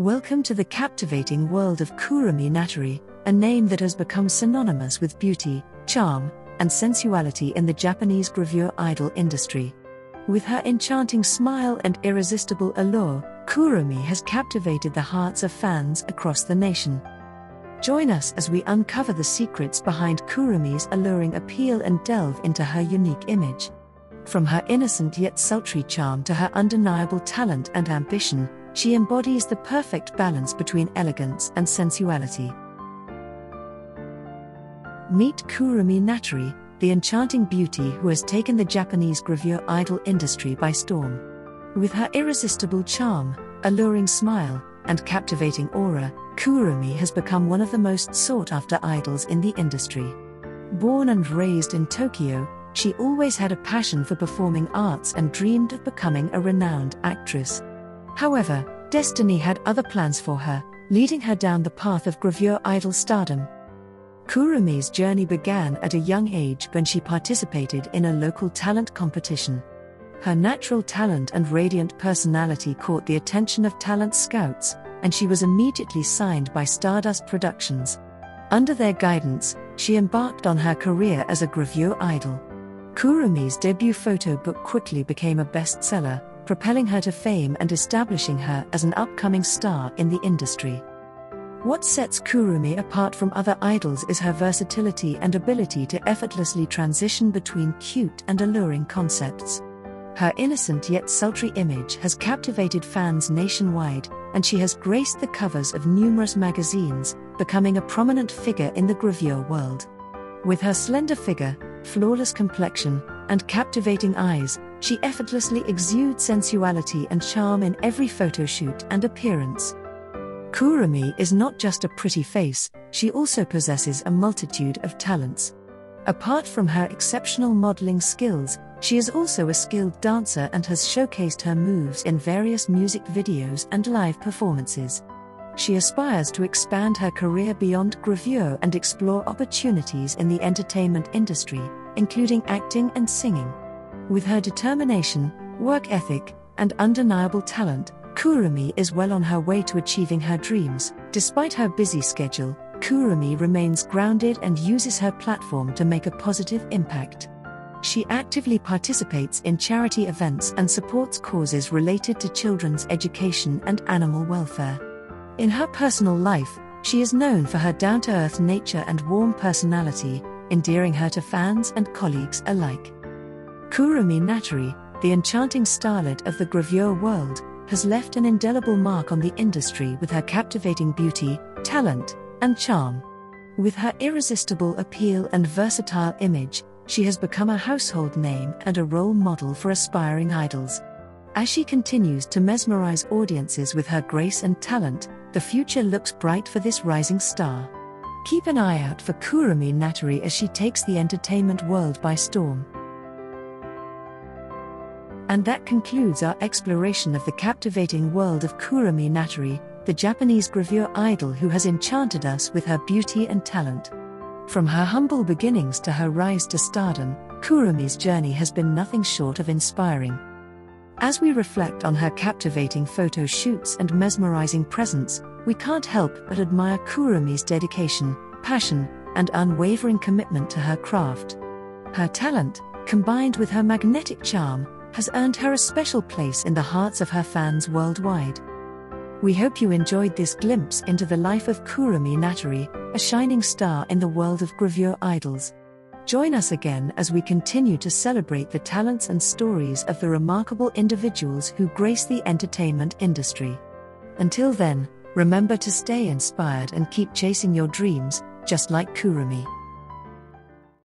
Welcome to the captivating world of Kurumi Natori, a name that has become synonymous with beauty, charm, and sensuality in the Japanese gravure idol industry. With her enchanting smile and irresistible allure, Kurumi has captivated the hearts of fans across the nation. Join us as we uncover the secrets behind Kurumi's alluring appeal and delve into her unique image. From her innocent yet sultry charm to her undeniable talent and ambition, she embodies the perfect balance between elegance and sensuality. Meet Kurumi Natori, the enchanting beauty who has taken the Japanese gravure idol industry by storm. With her irresistible charm, alluring smile, and captivating aura, Kurumi has become one of the most sought-after idols in the industry. Born and raised in Tokyo, she always had a passion for performing arts and dreamed of becoming a renowned actress. However, destiny had other plans for her, leading her down the path of gravure idol stardom. Kurumi's journey began at a young age when she participated in a local talent competition. Her natural talent and radiant personality caught the attention of talent scouts, and she was immediately signed by Stardust Productions. Under their guidance, she embarked on her career as a gravure idol. Kurumi's debut photo book quickly became a bestseller, propelling her to fame and establishing her as an upcoming star in the industry. What sets Kurumi apart from other idols is her versatility and ability to effortlessly transition between cute and alluring concepts. Her innocent yet sultry image has captivated fans nationwide, and she has graced the covers of numerous magazines, becoming a prominent figure in the gravure world. With her slender figure, flawless complexion, and captivating eyes, she effortlessly exudes sensuality and charm in every photoshoot and appearance. Kurumi is not just a pretty face, she also possesses a multitude of talents. Apart from her exceptional modeling skills, she is also a skilled dancer and has showcased her moves in various music videos and live performances. She aspires to expand her career beyond gravure and explore opportunities in the entertainment industry, including acting and singing. With her determination, work ethic, and undeniable talent, Kurumi is well on her way to achieving her dreams. Despite her busy schedule, Kurumi remains grounded and uses her platform to make a positive impact. She actively participates in charity events and supports causes related to children's education and animal welfare. In her personal life, she is known for her down-to-earth nature and warm personality, endearing her to fans and colleagues alike. Kurumi Natori, the enchanting starlet of the gravure world, has left an indelible mark on the industry with her captivating beauty, talent, and charm. With her irresistible appeal and versatile image, she has become a household name and a role model for aspiring idols. As she continues to mesmerize audiences with her grace and talent, the future looks bright for this rising star. Keep an eye out for Kurumi Natori as she takes the entertainment world by storm. And that concludes our exploration of the captivating world of Kurumi Natori, the Japanese gravure idol who has enchanted us with her beauty and talent. From her humble beginnings to her rise to stardom, Kurumi's journey has been nothing short of inspiring. As we reflect on her captivating photo shoots and mesmerizing presence, we can't help but admire Kurumi's dedication, passion, and unwavering commitment to her craft. Her talent, combined with her magnetic charm, has earned her a special place in the hearts of her fans worldwide. We hope you enjoyed this glimpse into the life of Kurumi Natori, a shining star in the world of gravure idols. Join us again as we continue to celebrate the talents and stories of the remarkable individuals who grace the entertainment industry. Until then, remember to stay inspired and keep chasing your dreams, just like Kurumi.